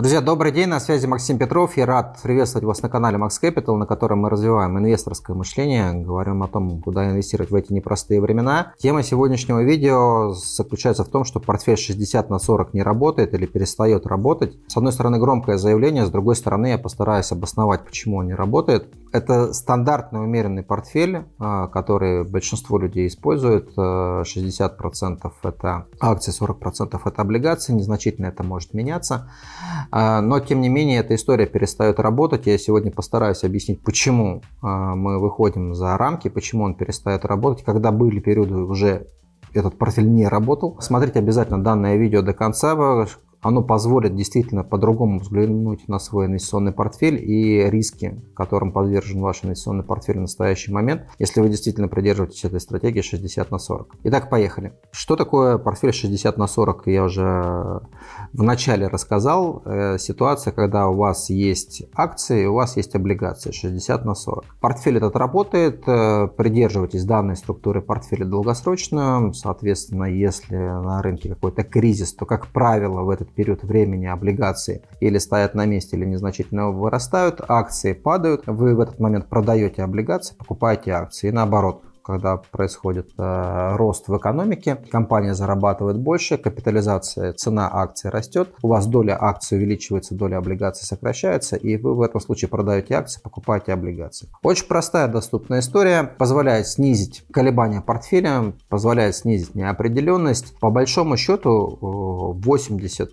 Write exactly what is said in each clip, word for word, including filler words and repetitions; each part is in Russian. Друзья, добрый день, на связи Максим Петров. Я рад приветствовать вас на канале Max Capital, на котором мы развиваем инвесторское мышление, говорим о том, куда инвестировать в эти непростые времена. Тема сегодняшнего видео заключается в том, что портфель шестьдесят на сорок не работает или перестает работать. С одной стороны, громкое заявление, с другой стороны, я постараюсь обосновать, почему он не работает. Это стандартный умеренный портфель, который большинство людей использует. шестьдесят процентов это акции, сорок процентов это облигации, незначительно это может меняться. Но, тем не менее, эта история перестает работать. Я сегодня постараюсь объяснить, почему мы выходим за рамки, почему он перестает работать, когда были периоды, уже этот портфель не работал. Смотрите обязательно данное видео до конца. Оно позволит действительно по-другому взглянуть на свой инвестиционный портфель и риски, которым подвержен ваш инвестиционный портфель в настоящий момент, если вы действительно придерживаетесь этой стратегии шестьдесят на сорок. Итак, поехали. Что такое портфель шестьдесят на сорок, я уже в начале рассказал. Ситуация, когда у вас есть акции, у вас есть облигации, шестьдесят на сорок. Портфель этот работает, придерживайтесь данной структуры портфеля долгосрочно. Соответственно, если на рынке какой-то кризис, то, как правило, в этот период времени облигации или стоят на месте, или незначительно вырастают, акции падают, вы в этот момент продаете облигации, покупаете акции, и наоборот. Когда происходит э, рост в экономике, компания зарабатывает больше, капитализация, цена акций растет, у вас доля акций увеличивается, доля облигаций сокращается, и вы в этом случае продаете акции, покупаете облигации. Очень простая доступная история, позволяет снизить колебания портфеля, позволяет снизить неопределенность. По большому счету восемьдесят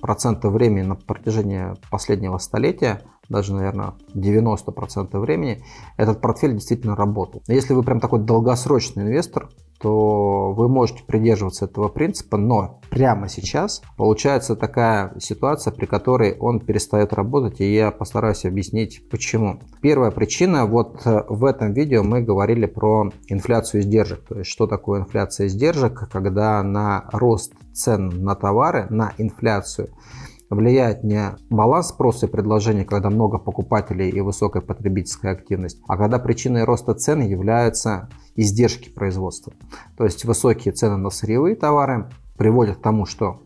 процентов времени на протяжении последнего столетия, даже, наверное, девяносто процентов времени этот портфель действительно работал. Если вы прям такой долгосрочный инвестор, то вы можете придерживаться этого принципа, но прямо сейчас получается такая ситуация, при которой он перестает работать, и я постараюсь объяснить, почему. Первая причина, вот в этом видео мы говорили про инфляцию издержек, то есть что такое инфляция издержек, когда на рост цен на товары, на инфляцию, влияет не баланс спроса и предложения, когда много покупателей и высокая потребительская активность, а когда причиной роста цен являются издержки производства. То есть высокие цены на сырьевые товары приводят к тому, что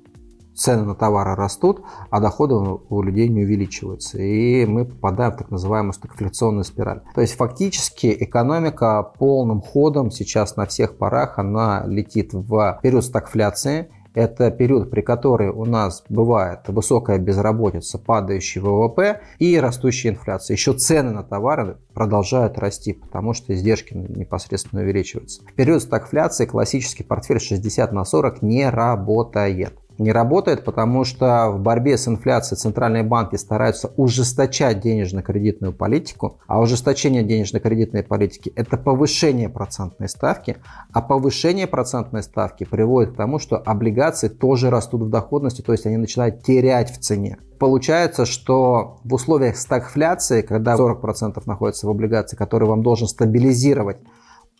цены на товары растут, а доходы у людей не увеличиваются. И мы попадаем в так называемую стагфляционную спираль. То есть фактически экономика полным ходом сейчас на всех парах, она летит в период стагфляции. Это период, при которой у нас бывает высокая безработица, падающий ВВП и растущая инфляция. Еще цены на товары продолжают расти, потому что издержки непосредственно увеличиваются. В период стагфляции классический портфель шестьдесят на сорок не работает. Не работает, потому что в борьбе с инфляцией центральные банки стараются ужесточать денежно-кредитную политику, а ужесточение денежно-кредитной политики – это повышение процентной ставки, а повышение процентной ставки приводит к тому, что облигации тоже растут в доходности, то есть они начинают терять в цене. Получается, что в условиях стагфляции, когда сорок процентов находится в облигации, который вам должен стабилизировать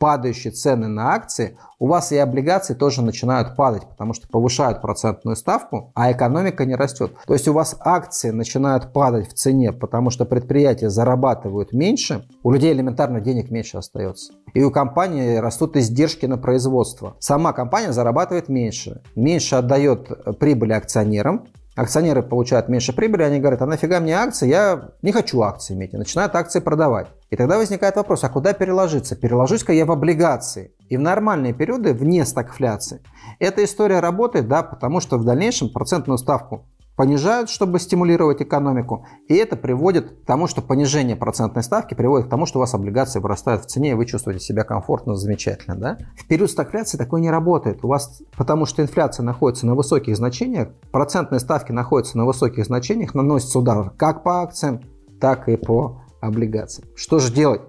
падающие цены на акции, у вас и облигации тоже начинают падать, потому что повышают процентную ставку, а экономика не растет. То есть у вас акции начинают падать в цене, потому что предприятия зарабатывают меньше, у людей элементарно денег меньше остается. И у компании растут издержки на производство. Сама компания зарабатывает меньше, меньше отдает прибыли акционерам, акционеры получают меньше прибыли, они говорят, а нафига мне акции, я не хочу акции иметь, и начинают акции продавать. И тогда возникает вопрос, а куда переложиться? Переложусь-ка я в облигации. И в нормальные периоды, вне стагфляции, эта история работает, да, потому что в дальнейшем процентную ставку понижают, чтобы стимулировать экономику, и это приводит к тому, что понижение процентной ставки приводит к тому, что у вас облигации вырастают в цене, и вы чувствуете себя комфортно, замечательно, да? В период стагфляции такое не работает, у вас, потому что инфляция находится на высоких значениях, процентные ставки находятся на высоких значениях, наносится удар как по акциям, так и по облигациям. Что же делать?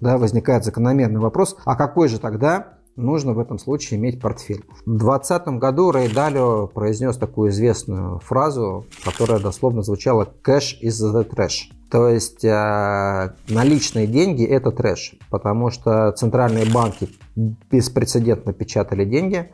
Да, возникает закономерный вопрос, а какой же тогда нужно в этом случае иметь портфель? В двадцатом году Рэй Далио произнес такую известную фразу, которая дословно звучала «cash is the trash». То есть э, наличные деньги – это трэш, потому что центральные банки беспрецедентно печатали деньги.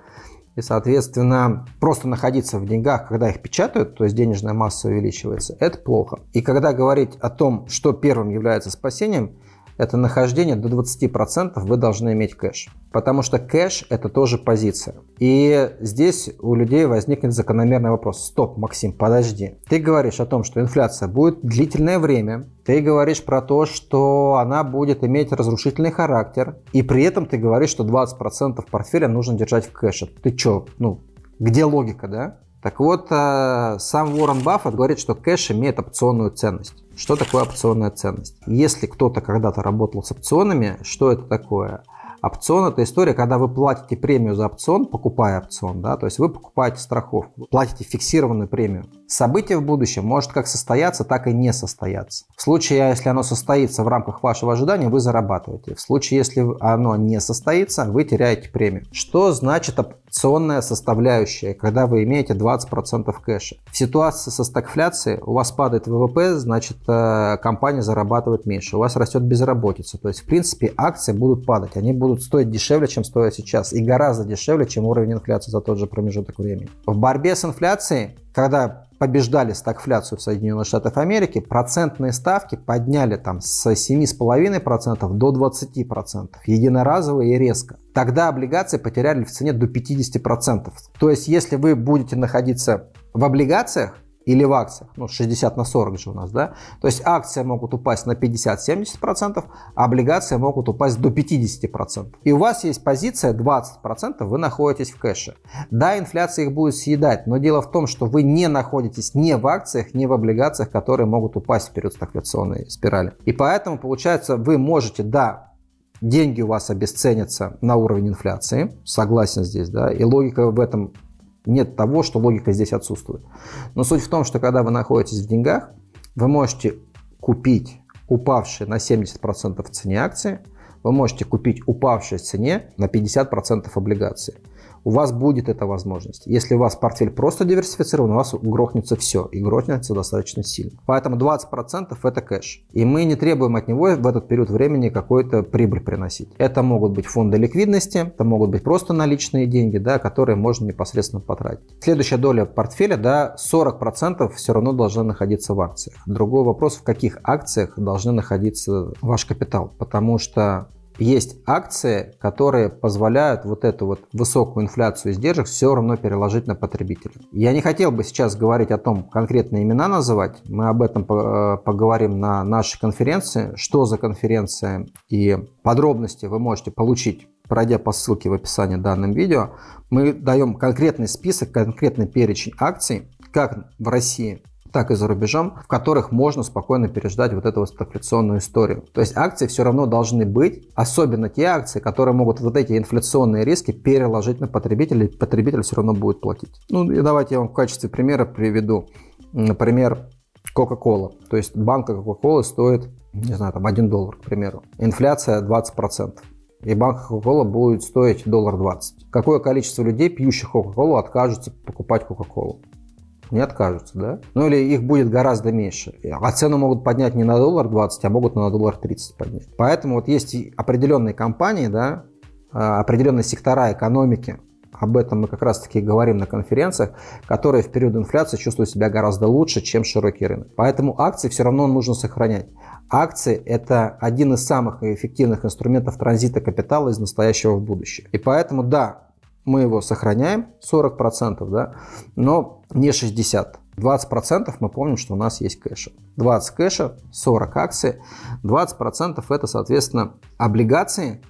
И, соответственно, просто находиться в деньгах, когда их печатают, то есть денежная масса увеличивается, это плохо. И когда говорить о том, что первым является спасением, это нахождение до двадцати процентов вы должны иметь кэш. Потому что кэш – это тоже позиция. И здесь у людей возникнет закономерный вопрос. Стоп, Максим, подожди. Ты говоришь о том, что инфляция будет длительное время. Ты говоришь про то, что она будет иметь разрушительный характер. И при этом ты говоришь, что двадцать процентов портфеля нужно держать в кэше. Ты чё? Ну, где логика, да? Так вот, сам Уоррен Баффет говорит, что кэш имеет опционную ценность. Что такое опционная ценность? Если кто-то когда-то работал с опционами, что это такое? Опцион – это история, когда вы платите премию за опцион, покупая опцион, да, то есть вы покупаете страховку, платите фиксированную премию. Событие в будущем может как состояться, так и не состояться. В случае, если оно состоится в рамках вашего ожидания, вы зарабатываете. В случае, если оно не состоится, вы теряете премию. Что значит опционная составляющая, когда вы имеете двадцать процентов кэша? В ситуации со стагфляцией у вас падает ВВП, значит, компания зарабатывает меньше, у вас растет безработица. То есть, в принципе, акции будут падать, они будут будут стоить дешевле, чем стоят сейчас, и гораздо дешевле, чем уровень инфляции за тот же промежуток времени. В борьбе с инфляцией, когда побеждали стагфляцию в Соединенных Штатах Америки, процентные ставки подняли там с семи с половиной процентов до двадцати процентов, единоразово и резко. Тогда облигации потеряли в цене до пятидесяти процентов. То есть, если вы будете находиться в облигациях или в акциях, ну шестьдесят на сорок же у нас, да, то есть акции могут упасть на пятьдесят-семьдесят процентов, а облигации могут упасть до пятидесяти процентов. И у вас есть позиция двадцать процентов, вы находитесь в кэше. Да, инфляция их будет съедать, но дело в том, что вы не находитесь ни в акциях, ни в облигациях, которые могут упасть в период стагфляционной спирали. И поэтому, получается, вы можете, да, деньги у вас обесценятся на уровень инфляции, согласен здесь, да, и логика в этом... Нет того, что логика здесь отсутствует. Но суть в том, что когда вы находитесь в деньгах, вы можете купить упавшие на семьдесят процентов в цене акции, вы можете купить упавшие в цене на пятьдесят процентов облигации. У вас будет эта возможность. Если у вас портфель просто диверсифицирован, у вас грохнется все. И грохнется достаточно сильно. Поэтому двадцать процентов это кэш. И мы не требуем от него в этот период времени какую-то прибыль приносить. Это могут быть фонды ликвидности, это могут быть просто наличные деньги, да, которые можно непосредственно потратить. Следующая доля портфеля, да, сорок процентов все равно должна находиться в акциях. Другой вопрос, в каких акциях должны находиться ваш капитал. Потому что... Есть акции, которые позволяют вот эту вот высокую инфляцию издержек все равно переложить на потребителя. Я не хотел бы сейчас говорить о том, конкретные имена называть. Мы об этом поговорим на нашей конференции. Что за конференция и подробности вы можете получить, пройдя по ссылке в описании к данным видео. Мы даем конкретный список, конкретный перечень акций, как в России, так и за рубежом, в которых можно спокойно переждать вот эту стагфляционную историю. То есть акции все равно должны быть, особенно те акции, которые могут вот эти инфляционные риски переложить на потребителя, и потребитель все равно будет платить. Ну и давайте я вам в качестве примера приведу, например, Coca-Cola. То есть банка Coca-Cola стоит, не знаю, там один доллар, к примеру. Инфляция двадцать процентов. И банка Coca-Cola будет стоить один доллар двадцать. Какое количество людей, пьющих Coca-Cola, откажутся покупать Coca-Cola? Не откажутся, да? Ну или их будет гораздо меньше. А цену могут поднять не на один доллар двадцать, а могут на один доллар тридцать поднять. Поэтому вот есть определенные компании, да, определенные сектора экономики, об этом мы как раз-таки говорим на конференциях, которые в период инфляции чувствуют себя гораздо лучше, чем широкий рынок. Поэтому акции все равно нужно сохранять. Акции – это один из самых эффективных инструментов транзита капитала из настоящего в будущее. И поэтому, да, мы его сохраняем, сорок процентов, да, но не шестьдесят процентов. двадцать процентов мы помним, что у нас есть кэша. двадцать кэша, сорок акций, двадцать процентов это, соответственно, облигации,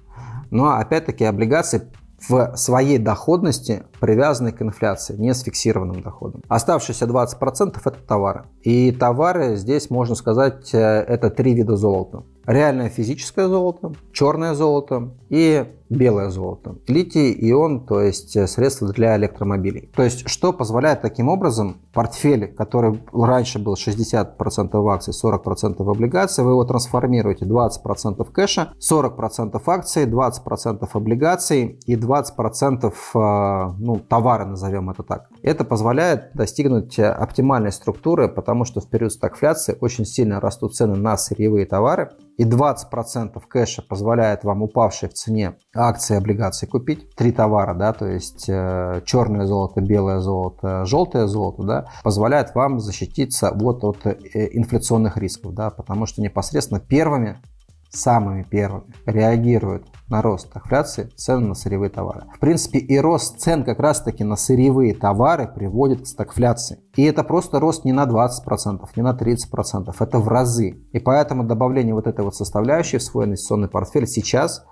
но опять-таки облигации в своей доходности привязаны к инфляции, не с фиксированным доходом. Оставшиеся двадцать процентов это товары. И товары здесь, можно сказать, это три вида золота. Реальное физическое золото, черное золото и белое золото. Литий, ион, то есть средства для электромобилей. То есть что позволяет таким образом портфель, который раньше был шестьдесят процентов в акции, сорок процентов в облигации, вы его трансформируете: двадцать процентов кэша, сорок процентов акций, двадцать процентов облигаций и двадцать процентов, ну, товара, назовем это так. Это позволяет достигнуть оптимальной структуры, потому что в период стагфляции очень сильно растут цены на сырьевые товары. И двадцать процентов кэша позволяет вам упавшие в цене акции и облигации купить. Три товара, да, то есть э, черное золото, белое золото, желтое золото, да, позволяет вам защититься вот от э, инфляционных рисков, да, потому что непосредственно первыми самыми первыми реагируют на рост инфляции цены на сырьевые товары. В принципе, и рост цен как раз-таки на сырьевые товары приводит к стагфляции. И это просто рост не на двадцать процентов, не на тридцать процентов, это в разы. И поэтому добавление вот этой вот составляющей в свой инвестиционный портфель сейчас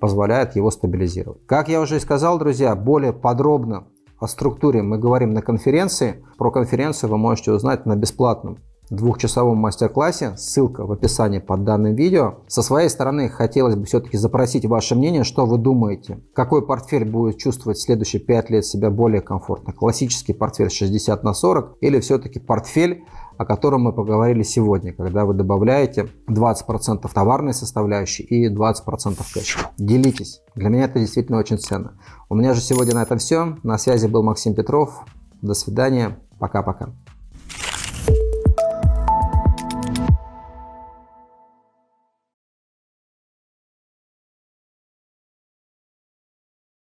позволяет его стабилизировать. Как я уже и сказал, друзья, более подробно о структуре мы говорим на конференции. Про конференцию вы можете узнать на бесплатном двухчасовом мастер-классе, ссылка в описании под данным видео. Со своей стороны хотелось бы все-таки запросить ваше мнение, что вы думаете, какой портфель будет чувствовать в следующие пять лет себя более комфортно, классический портфель шестьдесят на сорок или все-таки портфель, о котором мы поговорили сегодня, когда вы добавляете двадцать процентов товарной составляющей и двадцать процентов кэша. Делитесь, для меня это действительно очень ценно. У меня же сегодня на этом все, на связи был Максим Петров, до свидания, пока-пока.